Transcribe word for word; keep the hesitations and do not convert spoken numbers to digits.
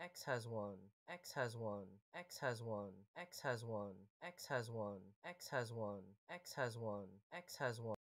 X has one, X has one, X has one, X has one, X has one, X has one, X has one, X has one.